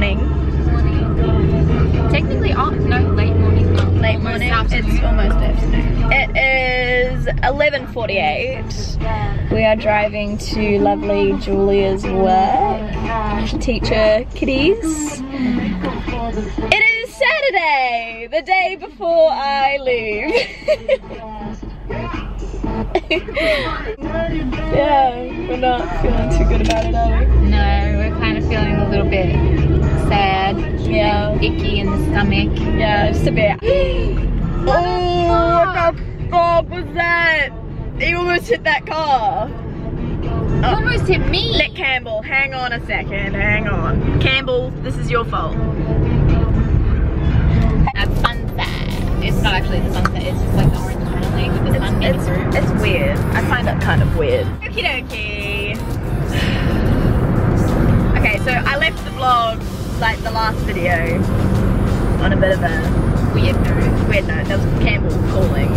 morning. Technically, oh no, late morning. Not late morning. Afternoon. It's almost afternoon. It is 11:48. We are driving to lovely Julia's work. Teacher kiddies. It is Saturday, the day before I leave. Yeah, we're not feeling too good about it, are we? No, we're kind of feeling a little bit sad. Yeah. Icky in the stomach. Yeah, just a bit. Oh, what the fuck was that? He almost hit that car. Oh. Almost hit me. Let Campbell, hang on a second, hang on. Campbell, this is your fault. A sunset. It's not actually the sunset, it's just like the orange kind of thing with the sun in the room. It's weird. I find that kind of weird. Okie dokie. Okay, so I left the vlog, like the last video, on a bit of a weird note. Weird note. That was Campbell calling.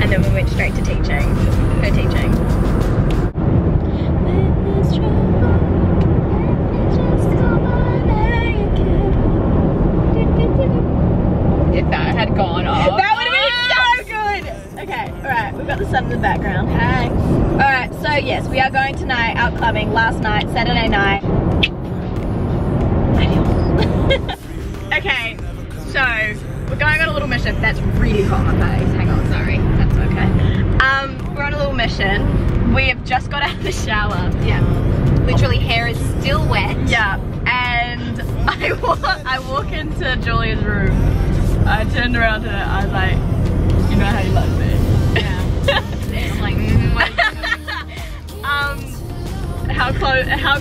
And then we went straight to teaching. No teaching. If that had gone off. That would have been so good! Okay, alright, we've got the sun in the background. Hi. Alright, so yes, we are going tonight out clubbing. Last night, Saturday night. Okay, so we're going on a little mission. That's really hot on my face. Hang on, sorry. That's okay. We're on a little mission. We have just got out of the shower. Yeah. Literally, hair is still wet. Yeah. And I walk into Julia's room. I turned around to her. I was like, you know how you love me. Yeah. I'm like, how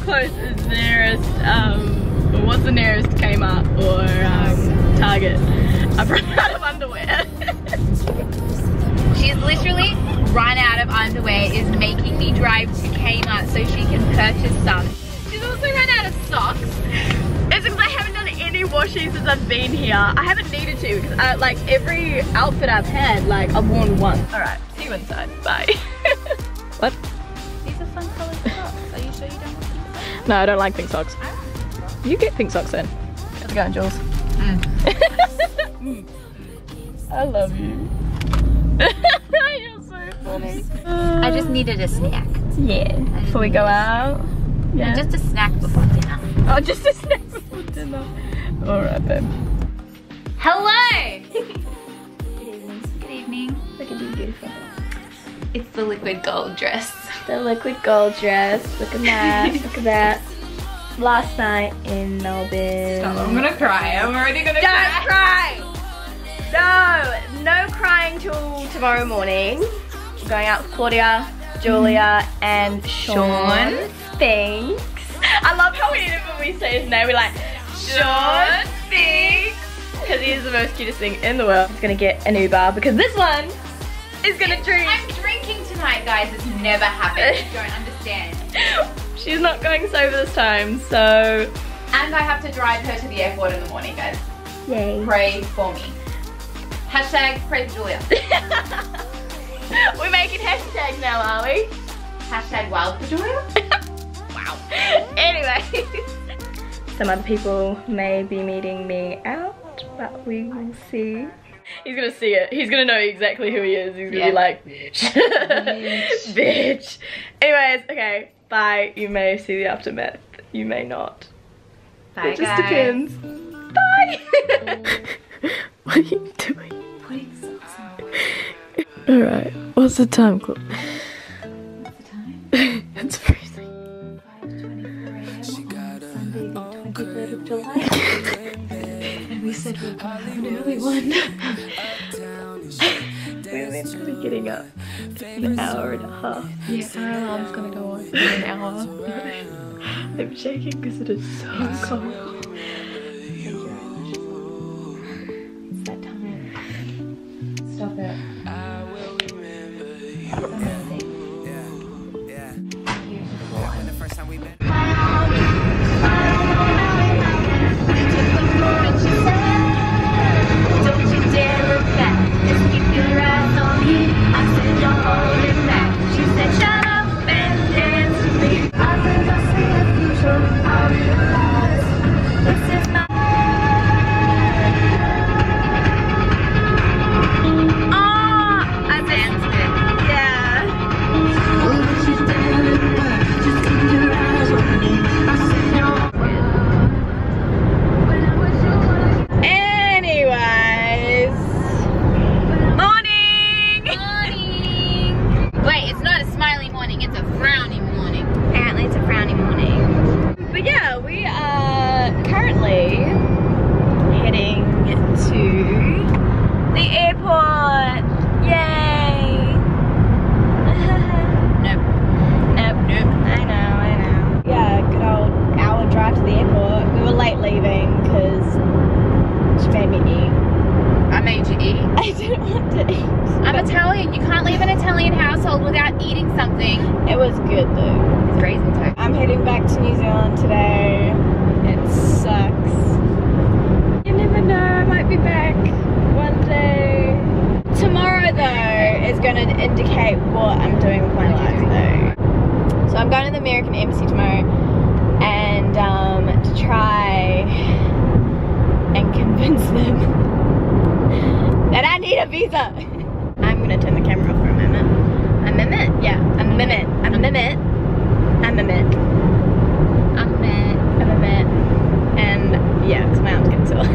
close is the nearest? What's the nearest Kmart or Target? I've run out of underwear. She's literally run out of underwear, is making me drive to Kmart so she can purchase some. She's also run out of socks. It's because I haven't done any washing since I've been here. I haven't needed to because like every outfit I've had, like I've worn once. All right, see you inside, bye. What? These are fun colored socks. Are you sure you don't want pink socks? No, I don't like pink socks. You get pink socks in. How's it going, Jules? Mm. I love you. You're so funny. I just needed a snack. Yeah. Before we go out. Yeah. No, just a snack before dinner. Oh, just a snack before dinner. All right, babe. Hello. Good evening. Good evening. Look at you, beautiful. It's the liquid gold dress. The liquid gold dress. Look at that. Look at that. Last night in Melbourne. Stop, I'm gonna cry. I'm already gonna cry. Don't cry! No crying till tomorrow morning. We're going out with Claudia, Julia, and Sean Spinks. I love how we do it when we say his name. We're like, Sean Spinks! Because he is the most cutest thing in the world. He's gonna get an Uber because this one is gonna drink. I'm drinking tonight, guys. It's never happened. You don't understand. She's not going sober this time, so... And I have to drive her to the airport in the morning, guys. Yay. Pray for me. Hashtag pray for Julia. We're making hashtags now, are we? Hashtag wild for Julia? Wow. Anyway. Some other people may be meeting me out, but we will see. He's gonna see it. He's gonna know exactly who he is. He's gonna be like, bitch. Bitch. Bitch. Anyways, okay. Bye. You may see the aftermath. You may not. Bye, guys. It just depends. Bye. What are you doing? Putting socks on. All right. What's the time, Claude? What's the time? It's freezing. 5:24 a.m. Sunday, 23rd of July. And we said we'd have an early one. We're literally getting up in an hour and a half. Yeah, our alarm's gonna go on in an hour. I'm shaking because it is so cold. Thank you very much. It's that time. Stop it. Italian. You can't leave an Italian household without eating something. It was good though. It's crazy. I'm heading back to New Zealand today. It sucks. You never know, I might be back one day. Tomorrow though is going to indicate what I'm doing with my life though. So I'm going to the American Embassy tomorrow and to try and convince them that I need a visa. I'm gonna turn the camera off for a moment. I'm a minute. And yeah, because my arm's getting sore.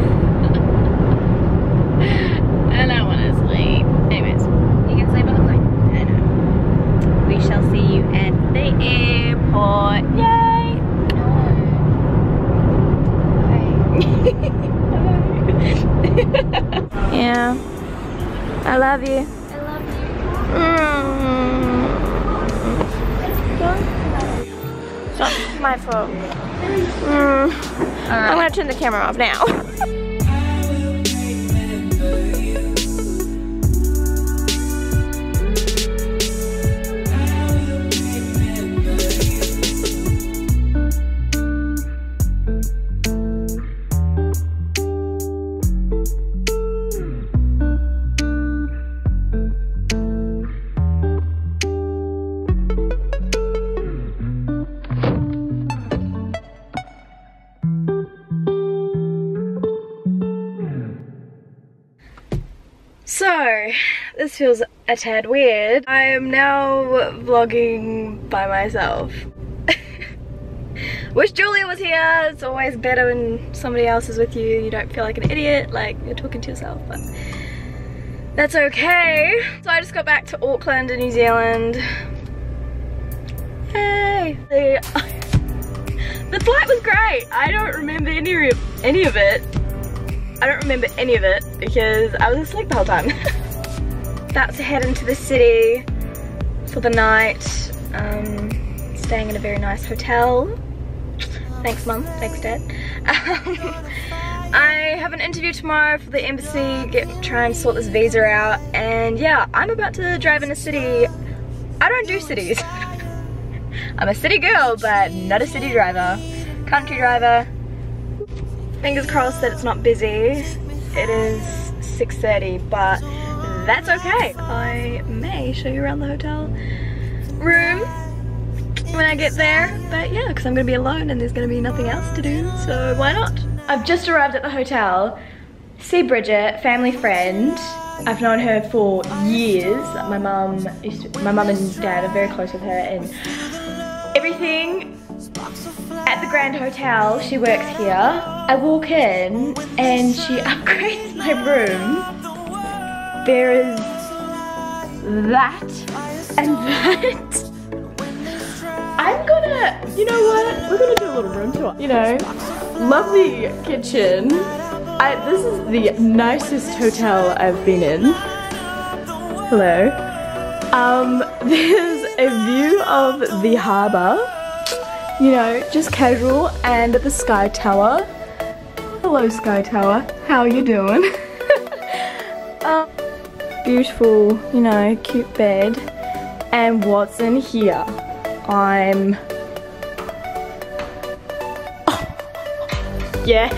And I want to sleep. Anyways, you can sleep on the plane. I know. We shall see you at the airport. Yay! No. Bye. Yeah. I love you. I love you. Mm. Stop. It's my fault. Mm. Right. I'm gonna turn the camera off now. So, this feels a tad weird. I am now vlogging by myself. Wish Julia was here. It's always better when somebody else is with you. You don't feel like an idiot, like you're talking to yourself, but that's okay. So I just got back to Auckland in New Zealand. Hey! The flight was great. I don't remember any of it. I don't remember any of it because I was asleep the whole time. About to head into the city for the night. Staying in a very nice hotel. Thanks Mum, thanks Dad. I have an interview tomorrow for the embassy, try and sort this visa out, and yeah, I'm about to drive in a city. I don't do cities. I'm a city girl, but not a city driver. Country driver. Fingers crossed that it's not busy. It is 6:30, but that's okay. I may show you around the hotel room when I get there, but yeah, because I'm gonna be alone and there's gonna be nothing else to do, so why not? I've just arrived at the hotel. See Bridget, family friend. I've known her for years. My mum and dad are very close with her, and everything. At the Grand Hotel, she works here. I walk in and she upgrades my room. There is that and that. I'm gonna, you know what? We're gonna do a little room tour. You know, lovely kitchen. This is the nicest hotel I've been in. Hello. There's a view of the harbour. You know, just casual, and at the Sky Tower. Hello Sky Tower, how are you doing? Beautiful, you know, cute bed. And what's in here? Oh, yeah!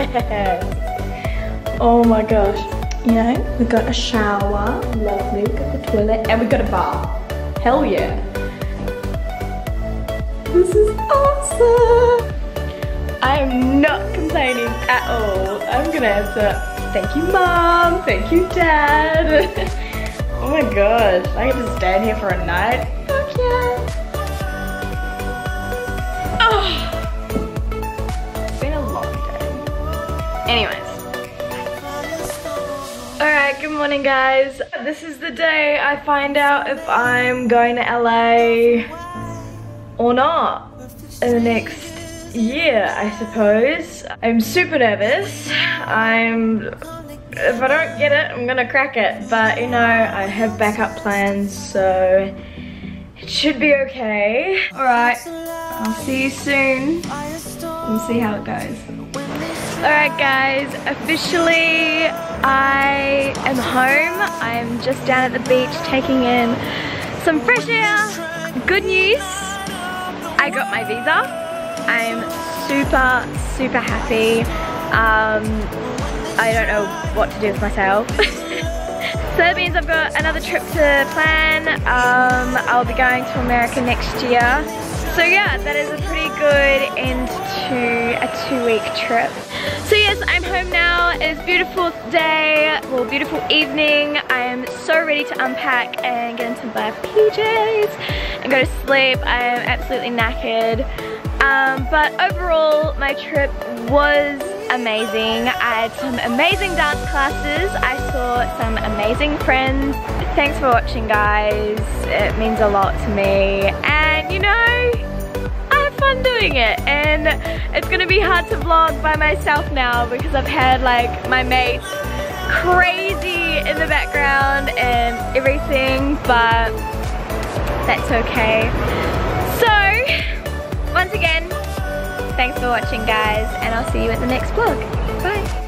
Oh my gosh. You know, we've got a shower, lovely, we've got the toilet, and we've got a bath. Hell yeah. This is awesome! I'm not complaining at all. I'm gonna have to thank you Mom, thank you Dad. Oh my gosh, I get to stand here for a night. Fuck yeah! Oh, it's been a long day. Anyways. Alright, good morning guys. This is the day I find out if I'm going to LA or not in the next year, I suppose. I'm super nervous. If I don't get it, I'm gonna crack it. But you know, I have backup plans, so it should be okay. Alright, I'll see you soon and see how it goes. Alright guys, officially I am home. I'm just down at the beach taking in some fresh air. Good news, I got my visa. I'm super happy. I don't know what to do with myself. So that means I've got another trip to plan. I'll be going to America next year. So yeah, that is a pretty good end to a 2-week trip. So yes, I'm home now. It is beautiful day, well, beautiful evening. I am so ready to unpack and get into my PJs and go to sleep. I am absolutely knackered. But overall, my trip was amazing. I had some amazing dance classes. I saw some amazing friends. Thanks for watching, guys. It means a lot to me. And you know, I have fun doing it. And it's gonna be hard to vlog by myself now because I've had like my mates crazy in the background and everything, but that's okay. So, once again, thanks for watching, guys, and I'll see you at the next vlog. Bye!